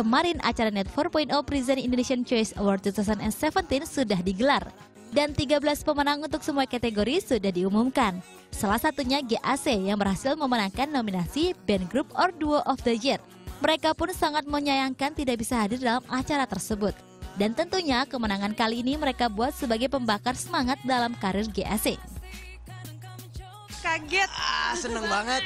kemarin acara Net 4.0 Presents Indonesian Choice Award 2017 sudah digelar. Dan 13 pemenang untuk semua kategori sudah diumumkan. Salah satunya GAC yang berhasil memenangkan nominasi Band Group or Duo of the Year. Mereka pun sangat menyayangkan tidak bisa hadir dalam acara tersebut. Dan tentunya kemenangan kali ini mereka buat sebagai pembakar semangat dalam karir GAC. Kaget. Seneng banget,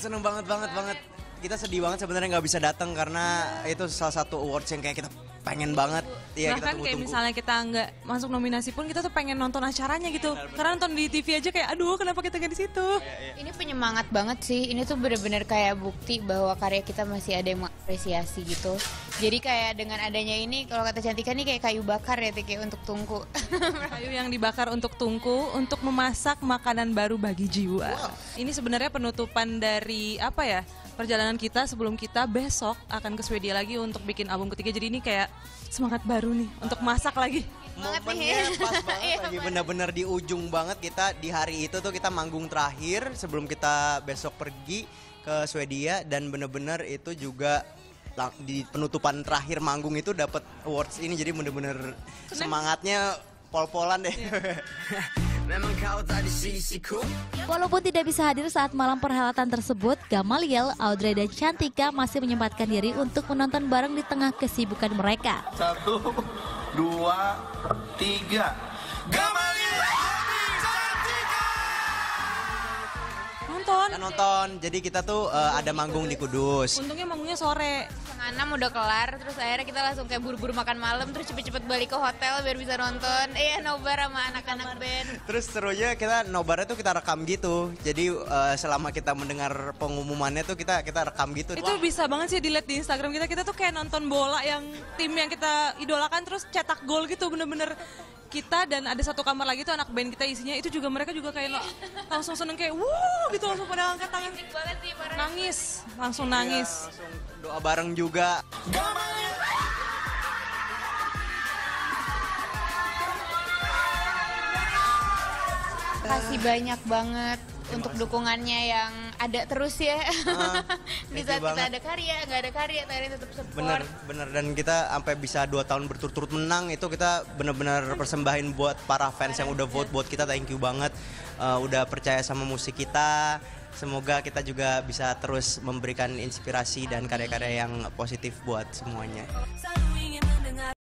seneng banget. Kita sedih banget sebenarnya nggak bisa datang karena itu salah satu awards yang kayak kita pengen banget. Ya, bahkan kita kayak misalnya kita nggak masuk nominasi pun kita tuh pengen nonton acaranya gitu. Benar. Karena nonton di TV aja kayak aduh kenapa kita nggak di situ. Ya. Ini penyemangat banget sih. Ini tuh bener-bener kayak bukti bahwa karya kita masih ada yang mengapresiasi gitu. Jadi kayak dengan adanya ini kalau kata Chantika nih kayak kayu bakar ya kayak untuk tungku. Kayu yang dibakar untuk tungku untuk memasak makanan baru bagi jiwa. Wow. Ini sebenarnya penutupan dari apa ya? Perjalanan kita sebelum kita besok akan ke Swedia lagi untuk bikin album ketiga. Jadi ini kayak semangat baru nih untuk masak lagi. Momennya pas banget lagi, bener-bener di ujung banget kita di hari itu tuh kita manggung terakhir sebelum kita besok pergi ke Swedia. Dan bener-bener itu juga di penutupan terakhir manggung itu dapat awards ini. Jadi bener-bener semangatnya pol-polan deh. Yeah. Walaupun tidak bisa hadir saat malam perhelatan tersebut, Gamaliel, Audrey, dan Chantika masih menyempatkan diri untuk menonton bareng di tengah kesibukan mereka. 1, 2, 3. Gamaliel, Chantika! Nonton. Kita nonton, jadi kita tuh ada manggung di Kudus. Untungnya manggungnya sore. 6 udah kelar, terus akhirnya kita langsung kayak buru-buru makan malam, terus cepet-cepet balik ke hotel biar bisa nonton. Nobar sama anak-anak band. Terus serunya kita nobarnya tuh kita rekam gitu. Jadi selama kita mendengar pengumumannya tuh kita rekam gitu. Itu wah, bisa banget sih dilihat di Instagram kita. Kita tuh kayak nonton bola yang tim yang kita idolakan terus cetak gol gitu, bener-bener kita. Dan ada satu kamar lagi tuh anak band kita isinya itu juga mereka juga kayak langsung seneng kayak wuh gitu, langsung pada angkat tangan sih, nangis langsung nangis ya, langsung doa bareng juga. Kasih banyak banget untuk dukungannya yang ada terus ya. Di saat kita ada karya, nggak ada karya, ternyata tetap support. Bener, dan kita sampai bisa 2 tahun berturut-turut menang, itu kita bener-bener persembahin buat para fans yang udah vote buat kita. Thank you banget, udah percaya sama musik kita. Semoga kita juga bisa terus memberikan inspirasi dan karya-karya yang positif buat semuanya.